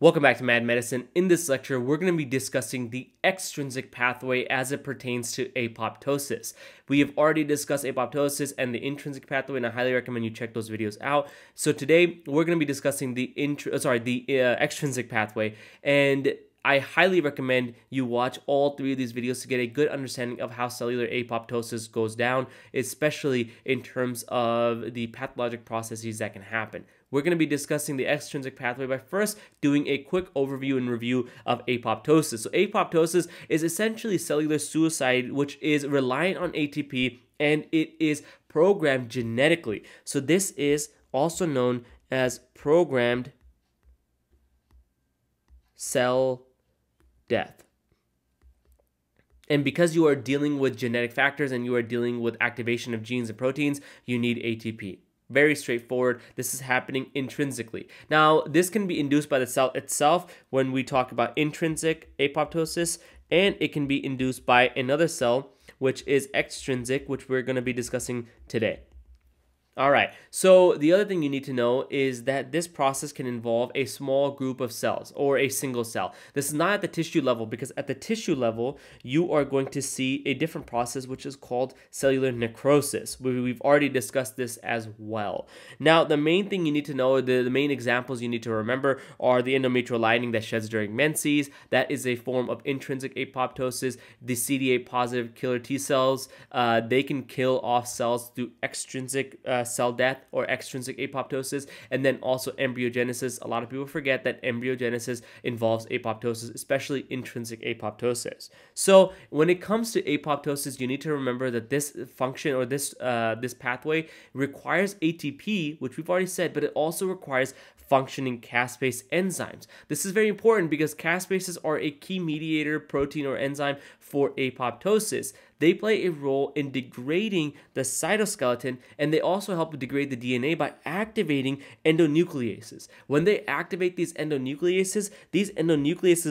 Welcome back to Mad Medicine. In this lecture, we're going to be discussing the extrinsic pathway as it pertains to apoptosis. We have already discussed apoptosis and the intrinsic pathway, and I highly recommend you check those videos out. So today, we're going to be discussing the extrinsic pathway, and I highly recommend you watch all three of these videos to get a good understanding of how cellular apoptosis goes down, especially in terms of the pathologic processes that can happen. We're going to be discussing the extrinsic pathway by first doing a quick overview and review of apoptosis. So apoptosis is essentially cellular suicide, which is reliant on ATP, and it is programmed genetically. So this is also known as programmed cell death. And because you are dealing with genetic factors and you are dealing with activation of genes and proteins, you need ATP. Very straightforward. This is happening intrinsically. Now, this can be induced by the cell itself when we talk about intrinsic apoptosis, and it can be induced by another cell, which is extrinsic, which we're going to be discussing today. All right, so the other thing you need to know is that this process can involve a small group of cells or a single cell. This is not at the tissue level, because at the tissue level, you are going to see a different process, which is called cellular necrosis. We've already discussed this as well. Now, the main thing you need to know, the main examples you need to remember are the endometrial lining that sheds during menses. That is a form of intrinsic apoptosis. The CD8 positive killer T cells, they can kill off cells through extrinsic cell death or extrinsic apoptosis, and then also embryogenesis. A lot of people forget that embryogenesis involves apoptosis, especially intrinsic apoptosis. So when it comes to apoptosis, you need to remember that this function or this pathway requires ATP, which we've already said, but it also requires functioning caspase enzymes. This is very important because caspases are a key mediator, protein, or enzyme for apoptosis. They play a role in degrading the cytoskeleton, and they also help degrade the DNA by activating endonucleases. When they activate these endonucleases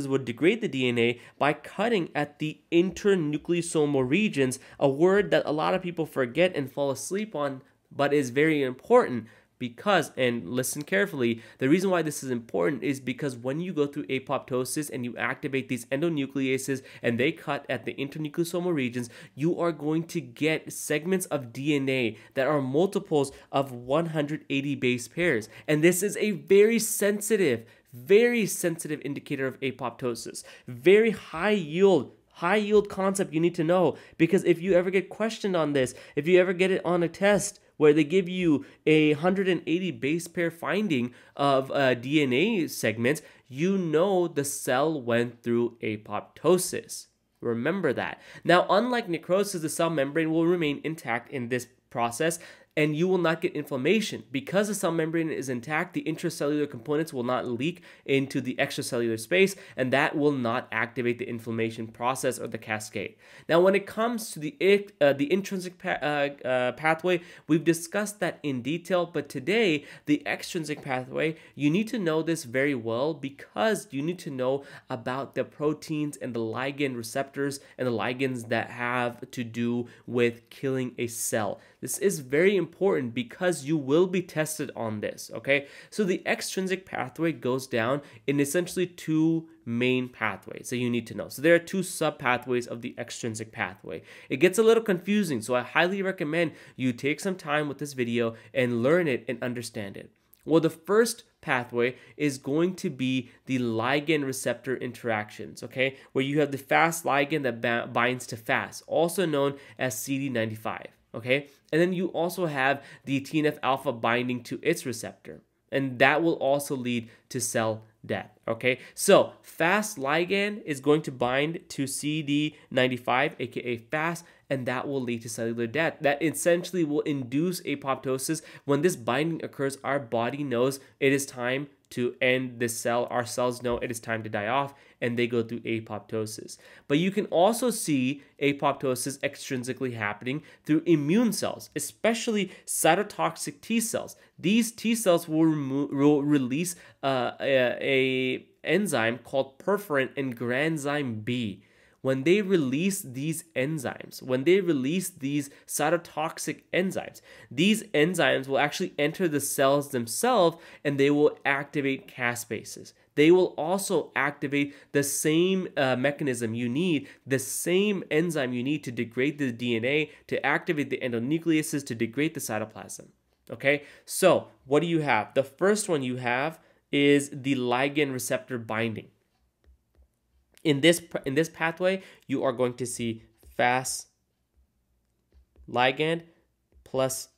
would degrade the DNA by cutting at the internucleosomal regions, a word that a lot of people forget and fall asleep on, but is very important. Because, and listen carefully, the reason why this is important is because when you go through apoptosis and you activate these endonucleases and they cut at the internucleosomal regions, you are going to get segments of DNA that are multiples of 180 base pairs. And this is a very sensitive indicator of apoptosis, very high yield concept you need to know, because if you ever get questioned on this, if you ever get it on a test, where they give you a 180 base pair finding of DNA segments, you know the cell went through apoptosis. Remember that. Now, unlike necrosis, the cell membrane will remain intact in this process, and you will not get inflammation. Because the cell membrane is intact, the intracellular components will not leak into the extracellular space, and that will not activate the inflammation process or the cascade. Now, when it comes to the intrinsic pathway, we've discussed that in detail, but today, the extrinsic pathway, you need to know this very well because you need to know about the proteins and the ligand receptors and the ligands that have to do with killing a cell. This is very important because you will be tested on this, okay? So the extrinsic pathway goes down in essentially two main pathways that you need to know. So there are two sub-pathways of the extrinsic pathway. It gets a little confusing, so I highly recommend you take some time with this video and learn it and understand it. Well, the first pathway is going to be the ligand receptor interactions, okay? Where you have the Fas ligand that binds to Fas, also known as CD95. Okay, and then you also have the TNF alpha binding to its receptor, and that will also lead to cell death. Okay, so Fas ligand is going to bind to CD95, aka Fas, and that will lead to cellular death. That essentially will induce apoptosis. When this binding occurs, our body knows it is time to end the cell. Our cells know it is time to die off, and they go through apoptosis. But you can also see apoptosis extrinsically happening through immune cells, especially cytotoxic T cells. These T cells will release an enzyme called perforin and granzyme B. when they release these enzymes, when they release these cytotoxic enzymes, these enzymes will actually enter the cells themselves and they will activate caspases. They will also activate the same mechanism you need, the same enzyme you need to degrade the DNA, to activate the endonucleases, to degrade the cytoplasm. Okay, so what do you have? The first one you have is the ligand receptor binding. In this pathway, you are going to see Fas ligand plus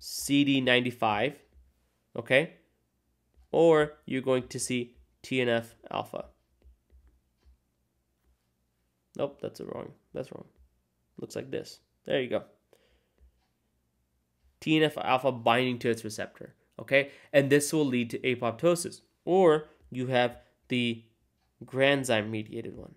CD95, okay? Or you're going to see TNF alpha. Nope, that's wrong. Looks like this. There you go. TNF alpha binding to its receptor, okay? And this will lead to apoptosis. Or you have the granzyme-mediated one.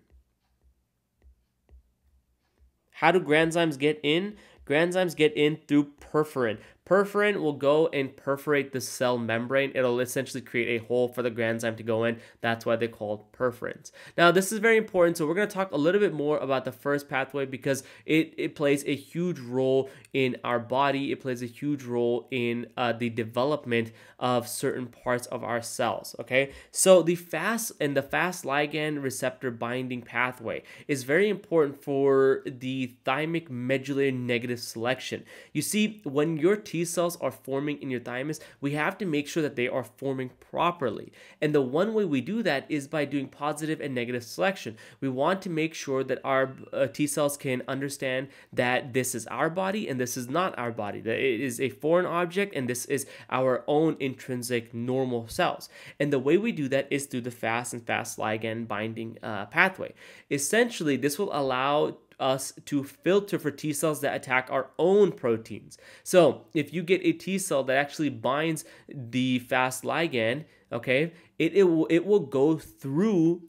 How do granzymes get in? Granzymes get in through perforin. Perforin will go and perforate the cell membrane. It'll essentially create a hole for the granzyme to go in. That's why they're called perforins. Now, this is very important, so we're going to talk a little bit more about the first pathway because it plays a huge role in our body. It plays a huge role in the development of certain parts of our cells, okay? So the Fas and the Fas ligand receptor binding pathway is very important for the thymic medullary negative selection. You see, when your T cells are forming in your thymus, we have to make sure that they are forming properly. And the one way we do that is by doing positive and negative selection. We want to make sure that our T cells can understand that this is our body and this is not our body, that it is a foreign object and this is our own intrinsic normal cells. And the way we do that is through the Fas and Fas ligand binding pathway. Essentially, this will allow us to filter for T cells that attack our own proteins. So if you get a T cell that actually binds the Fas ligand, okay, it will go through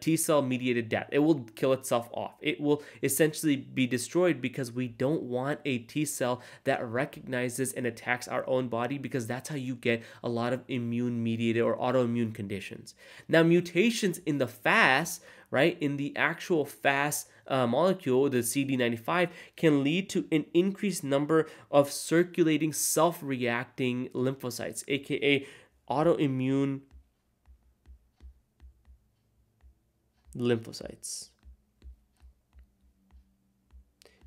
T cell mediated death. It will kill itself off. It will essentially be destroyed because we don't want a T cell that recognizes and attacks our own body, because that's how you get a lot of immune mediated or autoimmune conditions. Now, mutations in the Fas, right, in the actual Fas molecule, the CD95, can lead to an increased number of circulating self-reacting lymphocytes, aka autoimmune lymphocytes.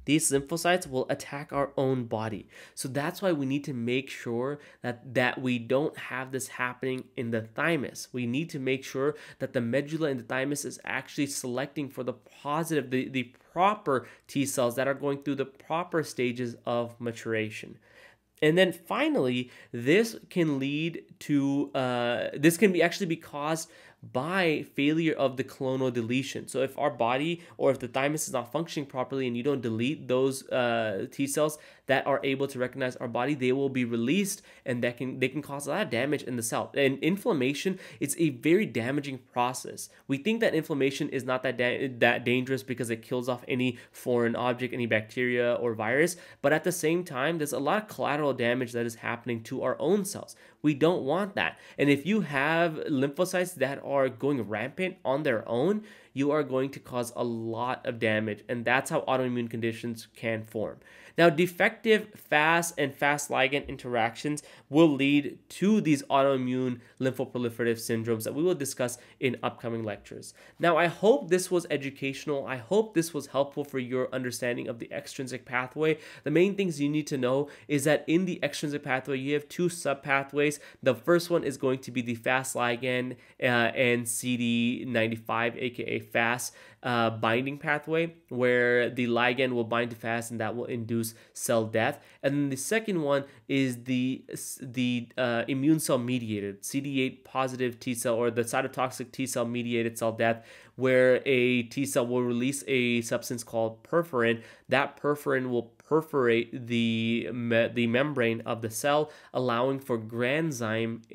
These lymphocytes will attack our own body. So that's why we need to make sure that we don't have this happening in the thymus. We need to make sure that the medulla in the thymus is actually selecting for the positive, the proper T cells that are going through the proper stages of maturation. And then finally, this can lead to, this can actually be caused by failure of the clonal deletion. So if our body, or if the thymus is not functioning properly and you don't delete those T cells that are able to recognize our body, they will be released, and they can cause a lot of damage in the cell. And inflammation is a very damaging process. We think that inflammation is not that dangerous because it kills off any foreign object, any bacteria or virus, but at the same time, there's a lot of collateral damage that is happening to our own cells. We don't want that. And if you have lymphocytes that are going rampant on their own, you are going to cause a lot of damage, and that's how autoimmune conditions can form. Now, defective Fas and Fas ligand interactions will lead to these autoimmune lymphoproliferative syndromes that we will discuss in upcoming lectures. Now, I hope this was educational. I hope this was helpful for your understanding of the extrinsic pathway. The main things you need to know is that in the extrinsic pathway, you have two subpathways. The first one is going to be the Fas ligand and CD95, aka Fas binding pathway, where the ligand will bind to Fas and that will induce cell death. And then the second one is the immune cell mediated CD8 positive T cell, or the cytotoxic T cell mediated cell death, where a T cell will release a substance called perforin. That perforin will perforate the membrane of the cell, allowing for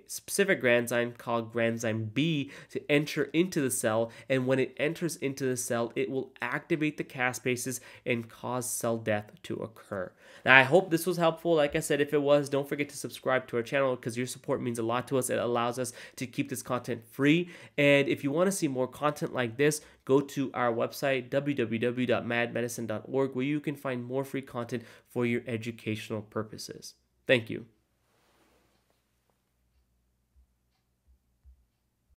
specific granzyme called granzyme B to enter into the cell. And when it enters into the cell, it will activate the caspases and cause cell death to occur. Now, I hope this was helpful. Like I said, if it was, don't forget to subscribe to our channel, because your support means a lot to us. It allows us to keep this content free. And if you want to see more content like this, go to our website, www.madmedicine.org, where you can find more free content for your educational purposes. Thank you.